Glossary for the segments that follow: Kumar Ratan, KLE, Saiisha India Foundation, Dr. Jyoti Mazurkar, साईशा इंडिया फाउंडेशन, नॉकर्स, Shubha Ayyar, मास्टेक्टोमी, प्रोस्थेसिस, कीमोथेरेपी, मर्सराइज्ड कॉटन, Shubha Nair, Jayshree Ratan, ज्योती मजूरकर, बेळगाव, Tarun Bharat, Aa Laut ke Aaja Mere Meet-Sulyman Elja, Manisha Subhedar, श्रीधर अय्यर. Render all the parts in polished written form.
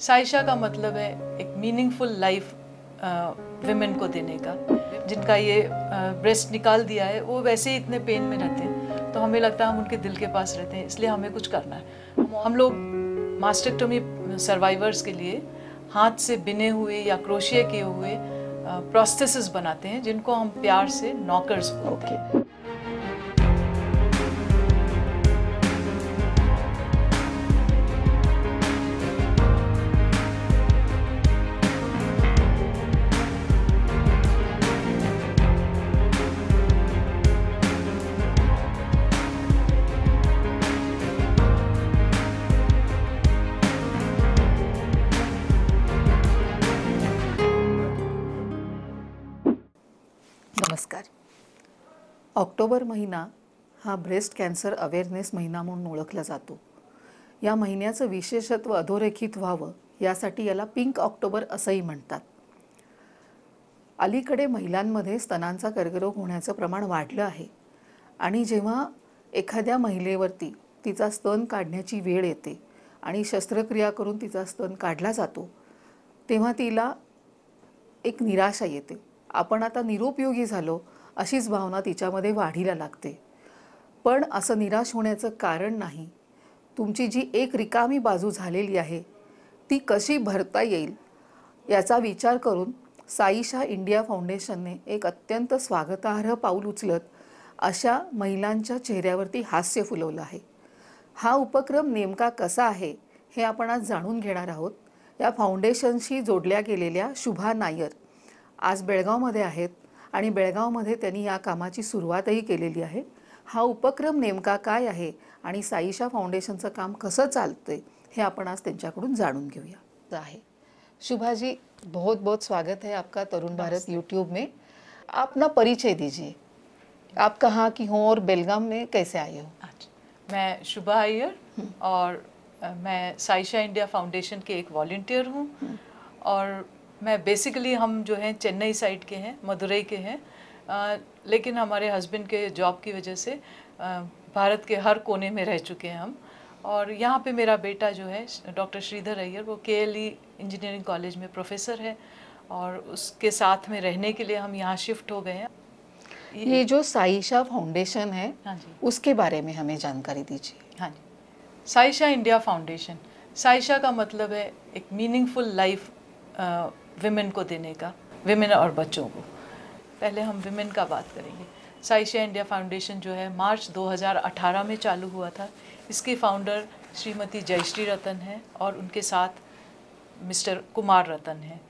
साइशा का मतलब है एक मीनिंगफुल लाइफ विमेन को देने का। जिनका ये ब्रेस्ट निकाल दिया है वो वैसे ही इतने पेन में रहते हैं, तो हमें लगता है हम उनके दिल के पास रहते हैं, इसलिए हमें कुछ करना है। हम लोग मास्टेक्टोमी सर्वाइवर्स के लिए हाथ से बिने हुए या क्रोशिया किए हुए प्रोस्थेसिस बनाते हैं, जिनको हम प्यार से नॉकर्स बोलते हैं। ऑक्टोबर महिना हा ब्रेस्ट कॅन्सर अवेअरनेस महिना म्हणून ओळखला जातो। या महिन्याचं विशेषत्व अधोरेखित व्हावं यासाठी याला पिंक ऑक्टोबर असंही म्हणतात। अलीकडे महिलांमध्ये स्तनांचा कर्करोग होण्याचं प्रमाण वाढलं आहे आणि जेव्हा एखाद्या महिलेवरती तिचा स्तन काढण्याची वेळ येते आणि शस्त्रक्रिया करून तिचा स्तन काढला जातो, तेव्हा तिला एक निराशा येते। आपण आता निरुपयोगी झालो अशीच भावना तिच्यामध्ये वाढीला लागते। पण असं निराश होण्याचं कारण नाही, तुमची जी एक रिकामी बाजू झालेली आहे ती कशी भरता येईल याचा विचार करून साईशा इंडिया फाउंडेशनने एक अत्यंत स्वागतार्ह पाऊल उचलत अशा महिलांच्या चेहऱ्यावरती हास्य फुलवलं आहे। हा उपक्रम नेमका कसा आहे हे आपण आज जाणून घेणार आहोत। या फाउंडेशनशी जोडल्या गेलेल्या शुभा नायर आज बेळगावमध्ये आहेत आणि बेळगावमध्ये त्यांनी या कामाची सुरुवातही केलेली आहे। हा उपक्रम नेमका काय आहे आणि साईशा फाउंडेशनचं काम कसं चालतंय हे आपण आज त्यांच्याकडून जाणून घेऊया। शुभा जी, बहुत बहुत स्वागत है आपका तरुण भारत यूट्यूब में। आप ना परिचय दीजिए, आप कहाँ की हो और बेलगाम में कैसे आए हो? मैं शुभा अय्यर और मैं साईशा इंडिया फाउंडेशन के एक वॉलंटियर हूँ और मैं बेसिकली हम जो हैं चेन्नई साइड के हैं, मदुरई के हैं, लेकिन हमारे हस्बैंड के जॉब की वजह से भारत के हर कोने में रह चुके हैं हम। और यहाँ पे मेरा बेटा जो है डॉक्टर श्रीधर अय्यर, वो KLE इंजीनियरिंग कॉलेज में प्रोफेसर है और उसके साथ में रहने के लिए हम यहाँ शिफ्ट हो गए हैं। ये जो साईशा फाउंडेशन है, हाँ जी, उसके बारे में हमें जानकारी दीजिए। हाँ जी, साईशा इंडिया फाउंडेशन, साईशा का मतलब है एक मीनिंगफुल लाइफ विमेन को देने का, विमेन और बच्चों को। पहले हम विमेन का बात करेंगे। साईशा इंडिया फाउंडेशन जो है मार्च 2018 में चालू हुआ था। इसके फाउंडर श्रीमती जयश्री रतन हैं और उनके साथ मिस्टर कुमार रतन हैं।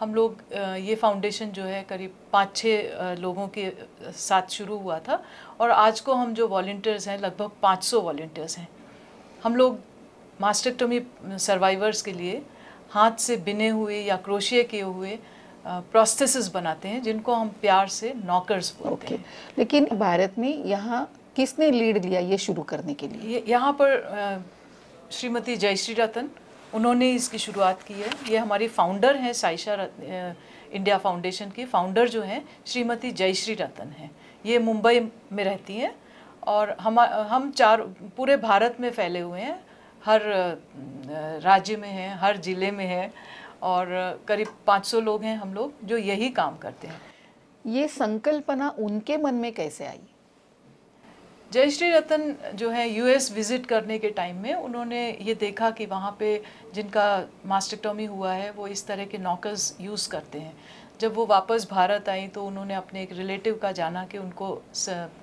हम लोग ये फाउंडेशन जो है करीब 5-6 लोगों के साथ शुरू हुआ था और आज को हम जो वॉलंटियर्स हैं लगभग 500 वॉलंटियर्स हैं। हम लोग मास्टेक्टोमी सर्वाइवर्स के लिए हाथ से बिने हुए या क्रोशिया किए हुए प्रोस्थेसिस बनाते हैं, जिनको हम प्यार से नॉकर्स बोलते हैं। लेकिन भारत में यहाँ किसने लीड लिया ये शुरू करने के लिए? यहाँ पर श्रीमती जयश्री रतन, उन्होंने इसकी शुरुआत की है। ये हमारी फाउंडर हैं, साईशा इंडिया फाउंडेशन की फाउंडर जो हैं श्रीमती जयश्री रतन हैं। ये मुंबई में रहती हैं और हम चार पूरे भारत में फैले हुए हैं, हर राज्य में है, हर ज़िले में है और करीब 500 लोग हैं हम लोग जो यही काम करते हैं। ये संकल्पना उनके मन में कैसे आई? जयश्री रतन जो है US विज़िट करने के टाइम में उन्होंने ये देखा कि वहाँ पे जिनका मास्टेक्टोमी हुआ है वो इस तरह के नॉकर्स यूज़ करते हैं। जब वो वापस भारत आई तो उन्होंने अपने एक रिलेटिव का जाना कि उनको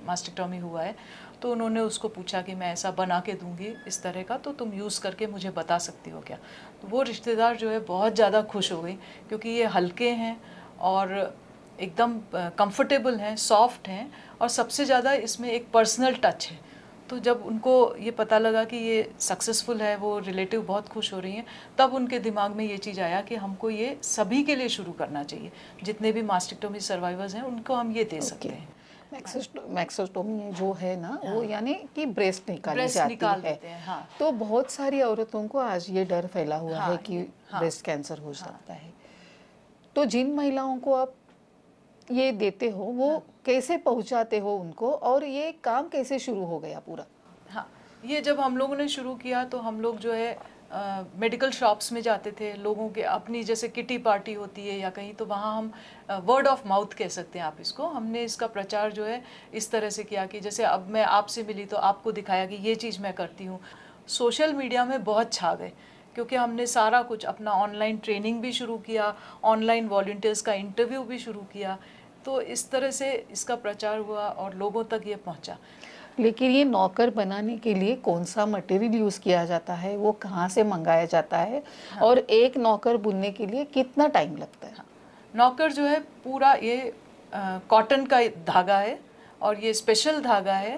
मास्टेक्टोमी हुआ है, तो उन्होंने उसको पूछा कि मैं ऐसा बना के दूंगी इस तरह का, तो तुम यूज़ करके मुझे बता सकती हो क्या? तो वो रिश्तेदार जो है बहुत ज़्यादा खुश हो गई क्योंकि ये हल्के हैं और एकदम कंफर्टेबल हैं, सॉफ्ट हैं और सबसे ज़्यादा इसमें एक पर्सनल टच है। तो जब उनको ये पता लगा कि ये सक्सेसफुल है, वो रिलेटिव बहुत खुश हो रही हैं, तब उनके दिमाग में ये चीज़ आया कि हमको ये सभी के लिए शुरू करना चाहिए। जितने भी मास्टेक्टोमी सर्वाइवर्स हैं उनको हम ये दे सकते हैं। मैक्सोस्टोमी जो है ना, वो यानी कि ब्रेस्ट निकाल जाती है। हाँ। तो बहुत सारी औरतों को आज ये डर फैला हुआ है कि ब्रेस्ट कैंसर हो सकता है। तो जिन महिलाओं को आप ये देते हो वो कैसे पहुंचाते हो उनको और ये काम कैसे शुरू हो गया पूरा? हाँ, ये जब हम लोगों ने शुरू किया तो हम लोग जो है मेडिकल शॉप्स में जाते थे, लोगों के अपनी जैसे किटी पार्टी होती है या कहीं, तो वहाँ हम वर्ड ऑफ माउथ कह सकते हैं आप इसको, हमने इसका प्रचार जो है इस तरह से किया कि जैसे अब मैं आपसे मिली तो आपको दिखाया कि ये चीज़ मैं करती हूँ। सोशल मीडिया में बहुत छा गए क्योंकि हमने सारा कुछ अपना ऑनलाइन ट्रेनिंग भी शुरू किया, ऑनलाइन वॉलंटियर्स का इंटरव्यू भी शुरू किया, तो इस तरह से इसका प्रचार हुआ और लोगों तक ये पहुँचा। लेकिन ये नौकर बनाने के लिए कौन सा मटेरियल यूज़ किया जाता है, वो कहाँ से मंगाया जाता है, हाँ। और एक नौकर बुनने के लिए कितना टाइम लगता है? हाँ। नौकर जो है पूरा ये कॉटन का धागा है और ये स्पेशल धागा है,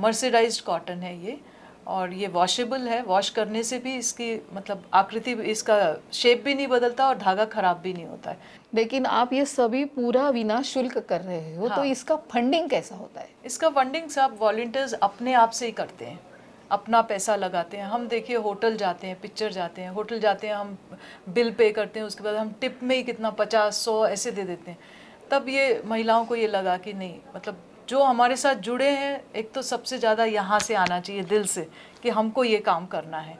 मर्सराइज्ड कॉटन है ये, और ये वॉशेबल है, वॉश करने से भी इसकी मतलब आकृति, इसका शेप भी नहीं बदलता और धागा ख़राब भी नहीं होता है। लेकिन आप ये सभी पूरा बिना शुल्क कर रहे हो, हाँ। तो इसका फंडिंग कैसा होता है? इसका फंडिंग सब वॉलंटियर्स अपने आप से ही करते हैं, अपना पैसा लगाते हैं। हम देखिए होटल जाते हैं, पिक्चर जाते हैं, होटल जाते हैं, हम बिल पे करते हैं, उसके बाद हम टिप में ही कितना 50-100 ऐसे दे देते हैं। तब ये महिलाओं को ये लगा कि नहीं, मतलब जो हमारे साथ जुड़े हैं, एक तो सबसे ज़्यादा यहाँ से आना चाहिए दिल से कि हमको ये काम करना है,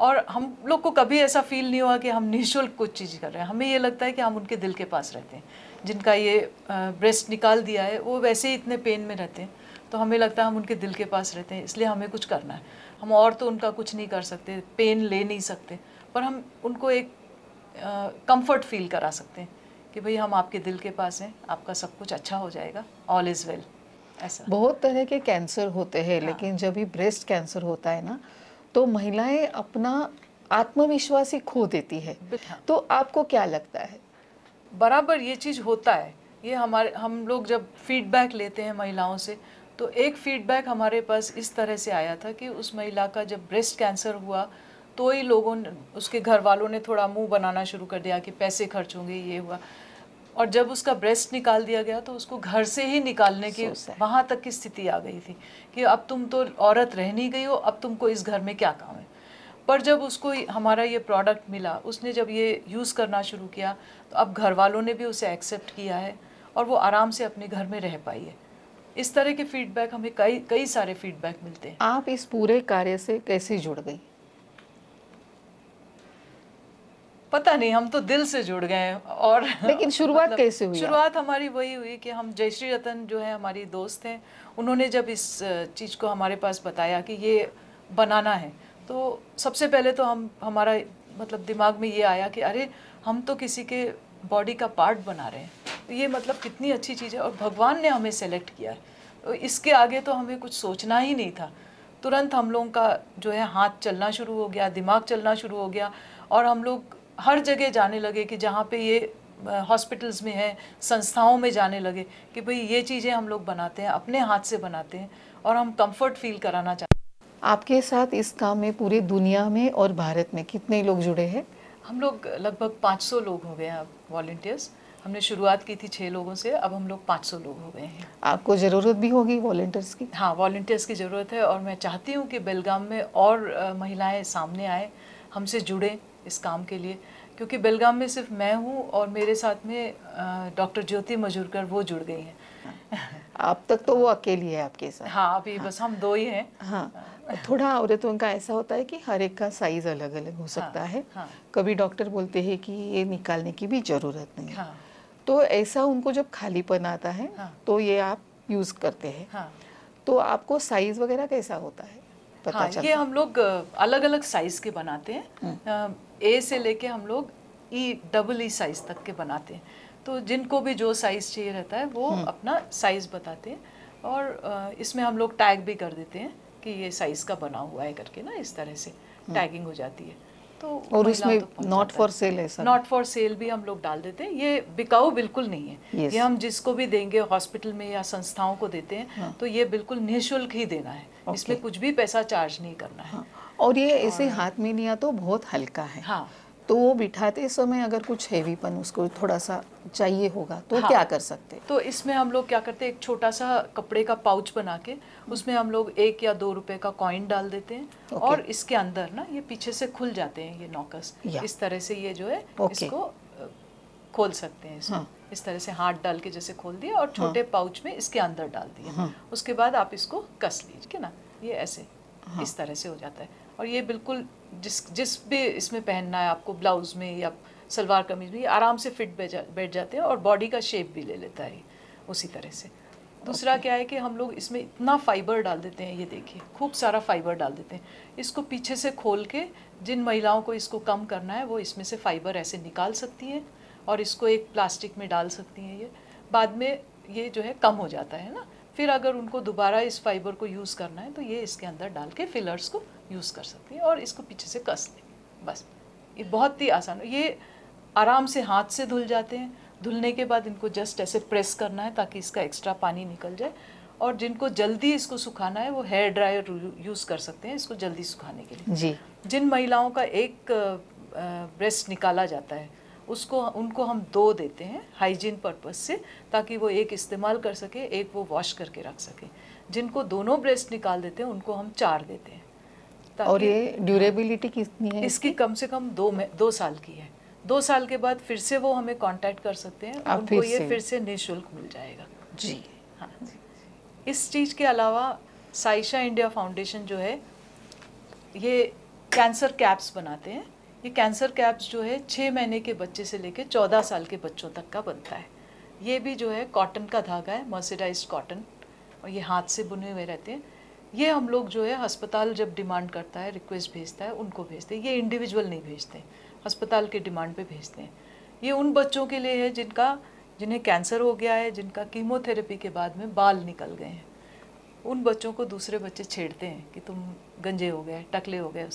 और हम लोग को कभी ऐसा फील नहीं हुआ कि हम निःशुल्क कुछ चीज़ कर रहे हैं। हमें ये लगता है कि हम उनके दिल के पास रहते हैं, जिनका ये ब्रेस्ट निकाल दिया है वो वैसे ही इतने पेन में रहते हैं, तो हमें लगता है हम उनके दिल के पास रहते हैं, इसलिए हमें कुछ करना है। हम और तो उनका कुछ नहीं कर सकते, पेन ले नहीं सकते, पर हम उनको एक कम्फर्ट फील करा सकते हैं कि भाई हम आपके दिल के पास हैं, आपका सब कुछ अच्छा हो जाएगा, ऑल इज़ वेल। ऐसा बहुत तरह के कैंसर होते हैं, हाँ। लेकिन जब भी ब्रेस्ट कैंसर होता है ना, तो महिलाएं अपना आत्मविश्वास ही खो देती है, हाँ। तो आपको क्या लगता है? बराबर ये चीज़ होता है। ये हमारे, हम लोग जब फीडबैक लेते हैं महिलाओं से, तो एक फीडबैक हमारे पास इस तरह से आया था कि उस महिला का जब ब्रेस्ट कैंसर हुआ तो ही लोगों ने, उसके घर वालों ने थोड़ा मुँह बनाना शुरू कर दिया कि पैसे खर्च होंगे, ये हुआ, और जब उसका ब्रेस्ट निकाल दिया गया तो उसको घर से ही निकालने की वहाँ तक की स्थिति आ गई थी कि अब तुम तो औरत रह नहीं गई हो, अब तुमको इस घर में क्या काम है। पर जब उसको हमारा ये प्रोडक्ट मिला, उसने जब ये यूज़ करना शुरू किया तो अब घर वालों ने भी उसे एक्सेप्ट किया है और वो आराम से अपने घर में रह पाई है। इस तरह के फीडबैक हमें कई सारे फीडबैक मिलते हैं। आप इस पूरे कार्य से कैसे जुड़ गई? पता नहीं, हम तो दिल से जुड़ गए। और लेकिन शुरुआत मतलब कैसे हुई? शुरुआत हमारी वही हुई कि हम, जयश्री रतन जो है हमारी दोस्त हैं, उन्होंने जब इस चीज़ को हमारे पास बताया कि ये बनाना है, तो सबसे पहले तो हमारा मतलब दिमाग में ये आया कि अरे हम तो किसी के बॉडी का पार्ट बना रहे हैं, तो ये मतलब कितनी अच्छी चीज़ है, और भगवान ने हमें सेलेक्ट किया है, इसके आगे तो हमें कुछ सोचना ही नहीं था। तुरंत हम लोगों का जो है हाथ चलना शुरू हो गया, दिमाग चलना शुरू हो गया, और हम लोग हर जगह जाने लगे कि जहाँ पे ये हॉस्पिटल्स में है, संस्थाओं में जाने लगे कि भाई ये चीज़ें हम लोग बनाते हैं, अपने हाथ से बनाते हैं और हम कंफर्ट फील कराना चाहते हैं। आपके साथ इस काम में पूरी दुनिया में और भारत में कितने लोग जुड़े हैं? हम लोग लगभग 500 लोग हो गए हैं अब वॉलंटियर्स। हमने शुरुआत की थी 6 लोगों से, अब हम लोग 500 लोग हो गए हैं। आपको ज़रूरत भी होगी वॉलंटियर्स की? हाँ, वॉलंटियर्स की ज़रूरत है, और मैं चाहती हूँ कि बेलगाम में और महिलाएँ सामने आए, हमसे जुड़े इस काम के लिए, क्योंकि बेलगाम में सिर्फ मैं हूँ और मेरे साथ में डॉक्टर ज्योति मजूरकर, वो जुड़ गई हैं। आप तक तो वो अकेली है आपके साथ? हाँ, अभी हाँ, बस हम दो ही हैं। हाँ, थोड़ा औरतों का ऐसा होता है कि हर एक का साइज अलग अलग हो सकता हाँ, है हाँ, कभी डॉक्टर बोलते हैं कि ये निकालने की भी ज़रूरत नहीं है हाँ, तो ऐसा उनको जब खालीपन आता है हाँ, तो ये आप यूज़ करते हैं हाँ, तो आपको साइज़ वगैरह कैसा होता है पता हाँ, चलता? ये हम लोग अलग अलग साइज़ के बनाते हैं, ए से लेके हम लोग EEE साइज़ तक के बनाते हैं, तो जिनको भी जो साइज़ चाहिए रहता है वो अपना साइज़ बताते हैं, और इसमें हम लोग टैग भी कर देते हैं कि ये साइज़ का बना हुआ है करके ना, इस तरह से टैगिंग हो जाती है। तो और इसमें नॉट फॉर सेल ऐसा, नॉट फॉर सेल भी हम लोग डाल देते हैं। ये बिकाऊ बिल्कुल नहीं है, ये हम जिसको भी देंगे, हॉस्पिटल में या संस्थाओं को देते हैं, तो ये बिल्कुल निःशुल्क ही देना है, इसमें कुछ भी पैसा चार्ज नहीं करना है। और ये ऐसे हाथ में लिया तो बहुत हल्का है हाँ, तो वो बिठाते समय अगर कुछ हैवीपन उसको थोड़ा सा चाहिए होगा तो हाँ, क्या कर सकते? तो इसमें हम लोग क्या करते हैं, एक छोटा सा कपड़े का पाउच बना के उसमें हम लोग 1 या 2 रुपए का कॉइन डाल देते हैं, और इसके अंदर ना ये पीछे से खुल जाते हैं ये नॉकर्स, इस तरह से ये जो है इसको खोल सकते हैं इसको, हाँ, इस तरह से हाथ डाल के जैसे खोल दिया और छोटे पाउच में इसके अंदर डाल दिया, उसके बाद आप इसको कस लीजिए ना, ये ऐसे इस तरह से हो जाता है, और ये बिल्कुल जिस भी इसमें पहनना है आपको, ब्लाउज़ में या सलवार कमीज में, आराम से फिट बैठ जाते हैं और बॉडी का शेप भी ले लेता है उसी तरह से। दूसरा क्या है कि हम लोग इसमें इतना फाइबर डाल देते हैं, ये देखिए खूब सारा फाइबर डाल देते हैं। इसको पीछे से खोल के जिन महिलाओं को इसको कम करना है वो इसमें से फाइबर ऐसे निकाल सकती हैं और इसको एक प्लास्टिक में डाल सकती हैं। ये बाद में ये जो है कम हो जाता है ना, फिर अगर उनको दोबारा इस फाइबर को यूज़ करना है तो ये इसके अंदर डाल के फिलर्स को यूज़ कर सकती हैं और इसको पीछे से कस लें। बस ये बहुत ही आसान, ये आराम से हाथ से धुल जाते हैं। धुलने के बाद इनको जस्ट ऐसे प्रेस करना है ताकि इसका एक्स्ट्रा पानी निकल जाए। और जिनको जल्दी इसको सुखाना है वो हेयर ड्रायर यूज़ कर सकते हैं इसको जल्दी सुखाने के लिए जी। जिन महिलाओं का एक ब्रेस्ट निकाला जाता है उसको उनको हम दो देते हैं हाइजीन पर्पस से, ताकि वो एक इस्तेमाल कर सके, एक वो वॉश करके रख सके। जिनको दोनों ब्रेस्ट निकाल देते हैं उनको हम चार देते हैं। और ये ड्यूरेबिलिटी कितनी है इसकी? कम से कम 2 साल की है। 2 साल के बाद फिर से वो हमें कांटेक्ट कर सकते हैं, उनको ये फिर से निःशुल्क मिल जाएगा जी। हाँ जी। इस चीज़ के अलावा साइशा इंडिया फाउंडेशन जो है ये कैंसर कैप्स बनाते हैं। ये कैंसर कैप्स जो है 6 महीने के बच्चे से लेकर 14 साल के बच्चों तक का बनता है। ये भी जो है कॉटन का धागा है, मर्सराइज्ड कॉटन, और ये हाथ से बुने हुए रहते हैं। ये हम लोग जो है अस्पताल जब डिमांड करता है, रिक्वेस्ट भेजता है, उनको भेजते हैं। ये इंडिविजुअल नहीं भेजते, अस्पताल के डिमांड पे भेजते हैं। ये उन बच्चों के लिए है जिन्हें कैंसर हो गया है, जिनका कीमोथेरेपी के बाद में बाल निकल गए हैं। उन बच्चों को दूसरे बच्चे छेड़ते हैं कि तुम गंजे हो गए, टकले हो गए।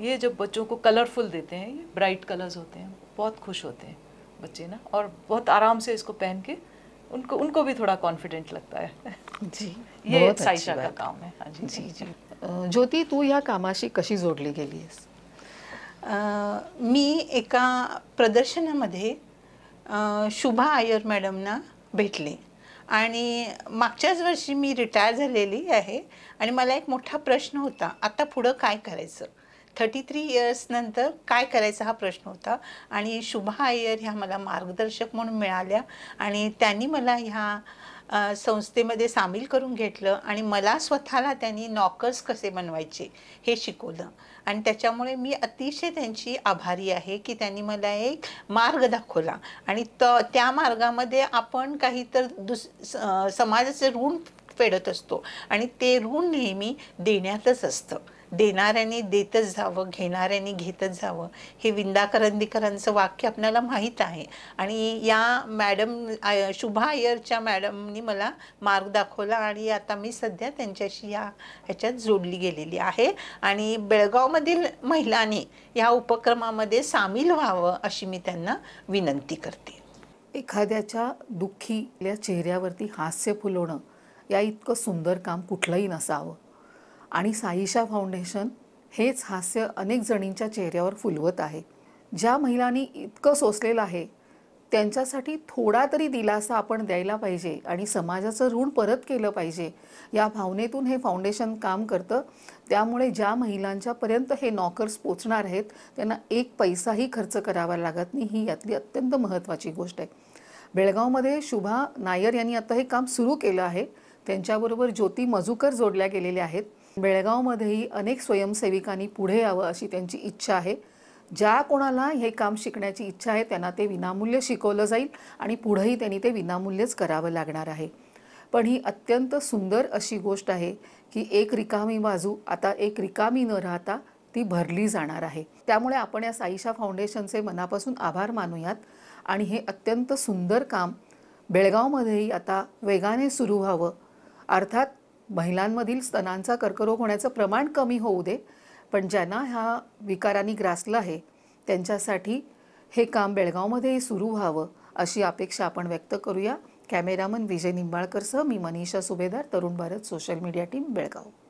ये जब बच्चों को कलरफुल देते हैं, ये ब्राइट कलर्स होते हैं, बहुत खुश होते हैं बच्चे ना, और बहुत आराम से इसको पहन के उनको भी थोड़ा कॉन्फिडेंट लगता है जी। ये साइशा का काम है। हाँ जी जी जी। ज्योती, तू ह्या कामाशी कशी जोडली गेलीस? मी एका प्रदर्शनामध्ये शुभा आयर मॅडमना भेटले आणि मागच्याच वर्षी मी रिटायर झालेली आहे आणि मला एक मोठा प्रश्न होता, आता पुढे काय करायचं, 33 इयर्स नंतर काय करायचं हा प्रश्न होता। आणि शुभा आयर ह्या मला मार्गदर्शक म्हणून मिळाल्या आणि त्यांनी मला ह्या संस्थेमध्ये सामील करून घेतलं आणि मला स्वतःला त्यांनी नॉकर्स कसे बनवायचे हे शिकवलं आणि त्याच्यामुळे मी अतिशय त्यांची आभारी आहे की त्यांनी मला एक मार्ग दाखवला आणि त्या मार्गामध्ये आपण काही तर समाजाचे ऋण फेडत असतो आणि ते ऋण नेहमी देण्यातच असतं। देणाऱ्याने देतच जावं, घेणाऱ्याने घेतच जावं, हे विंदा करंदीकरांचं वाक्य आपल्याला माहीत आहे। आणि या शुभा आयरच्या मॅडमनी मला मार्ग दाखवला आणि आता मी सध्या त्यांच्याशी ह्याच्यात जोडली गेलेली आहे आणि बेळगावमधील महिलांनी या उपक्रमामध्ये सामील व्हावं अशी मी त्यांना विनंती करते। एखाद्याच्या दुःखी चेहऱ्यावरती हास्य फुलवणं या इतकं सुंदर काम कुठलंही नसावं आणि साईशा फाउंडेशन हेच हास्य अनेक जणींच्या चेहऱ्यावर फुलवत आहे। ज्या महिलांनी इतकं सोसलेलं आहे त्यांच्यासाठी थोडा तरी दिलासा आपण द्यायला पाहिजे आणि समाजाचं ऋण परत केलं पाहिजे या भावनेतून हे फाउंडेशन काम करतं। त्यामुळे ज्या महिलांच्यापर्यंत हे नॉकर्स पोचणार आहेत त्यांना एक पैसाही खर्च करावा लागत नाही, ही यातली अत्यंत महत्त्वाची गोष्ट आहे। बेळगावमध्ये शुभा नायर यांनी आता हे काम सुरू केलं आहे, त्यांच्याबरोबर ज्योती मजूकर जोडल्या गेलेल्या आहेत। बेळगावमध्येही अनेक स्वयंसेविकांनी पुढे यावं अशी त्यांची इच्छा आहे। ज्या कोणाला हे काम शिकण्याची इच्छा आहे त्यांना ते विनामूल्य शिकवलं जाईल आणि पुढेही त्यांनी ते विनामूल्यच करावं लागणार आहे। पण ही अत्यंत सुंदर अशी गोष्ट आहे की एक रिकामी बाजू आता एक रिकामी न राहता ती भरली जाणार आहे। त्यामुळे आपण या साईशा फाउंडेशनचे मनापासून आभार मानूयात आणि हे अत्यंत सुंदर काम बेळगावमध्येही आता वेगाने सुरू व्हावं। अर्थात महिलांमधील स्तनांचा कर्करोग होण्याचं प्रमाण कमी होऊ दे, पण ज्यांना ह्या विकारांनी ग्रासलं आहे त्यांच्यासाठी हे काम बेळगावमध्येही सुरू व्हावं अशी अपेक्षा आपण व्यक्त करूया। कॅमेरामन विजय निंबाळकरसह मी Manisha Subhedar, Tarun Bharat social media team, बेळगाव।